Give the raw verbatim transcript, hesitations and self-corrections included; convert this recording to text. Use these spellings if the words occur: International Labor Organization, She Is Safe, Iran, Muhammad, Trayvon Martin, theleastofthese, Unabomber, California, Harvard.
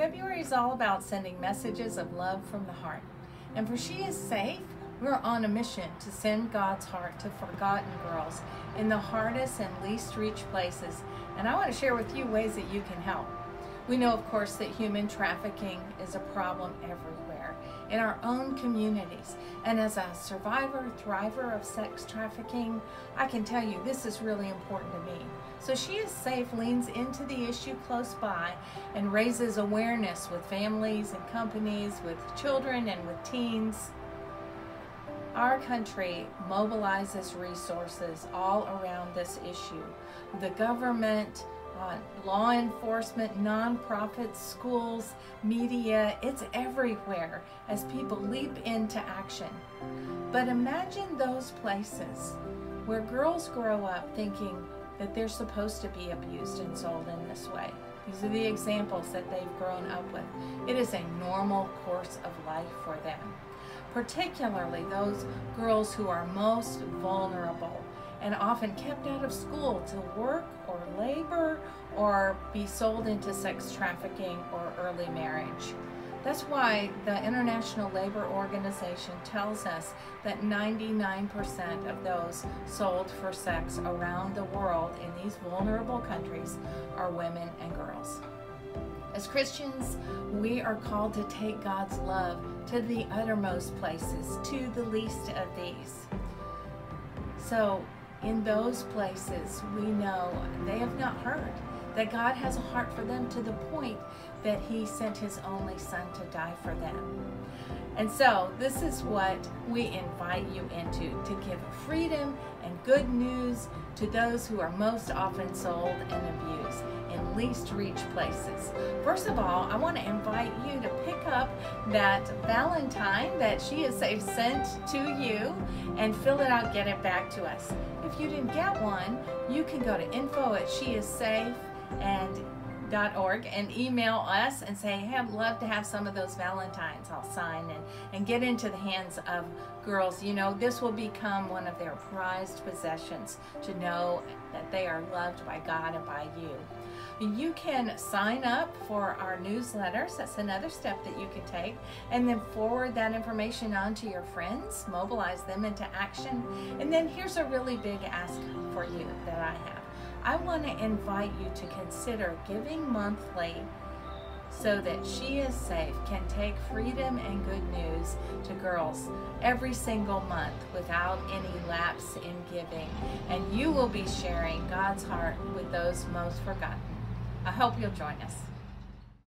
February is all about sending messages of love from the heart. And for She Is Safe, we're on a mission to send God's heart to forgotten girls in the hardest and least reached places. And I want to share with you ways that you can help. We know, of course, that human trafficking is a problem everywhere, in our own communities. And as a survivor, thriver of sex trafficking, I can tell you this is really important to me. So She Is Safe leans into the issue close by and raises awareness with families and companies, with children and with teens. Our country mobilizes resources all around this issue. The government, Uh, law enforcement, nonprofits, schools, media, it's everywhere as people leap into action. But imagine those places where girls grow up thinking that they're supposed to be abused and sold in this way. These are the examples that they've grown up with. It is a normal course of life for them, particularly those girls who are most vulnerable and often kept out of school to work or labor or be sold into sex trafficking or early marriage. That's why the International Labor Organization tells us that ninety-nine percent of those sold for sex around the world in these vulnerable countries are women and girls. As Christians, we are called to take God's love to the uttermost places, to the least of these. So in those places, we know they have not heard that God has a heart for them to the point that he sent his only son to die for them. And so this is what we invite you into, to give freedom and good news to those who are most often sold and abused in least reach places. First of all, I want to invite you to pick up that Valentine that She Is Safe sent to you and fill it out, get it back to us. If you didn't get one, you can go to info at sheissafe dot org and email us and say, hey, I'd love to have some of those Valentines. I'll sign and, and get into the hands of girls. You know, this will become one of their prized possessions, to know that they are loved by God and by you. You can sign up for our newsletters. That's another step that you can take, and then forward that information on to your friends, mobilize them into action. And then here's a really big ask for you that I have. I want to invite you to consider giving monthly so that She Is Safe can take freedom and good news to girls every single month without any lapse in giving. And you will be sharing God's heart with those most forgotten. I hope you'll join us.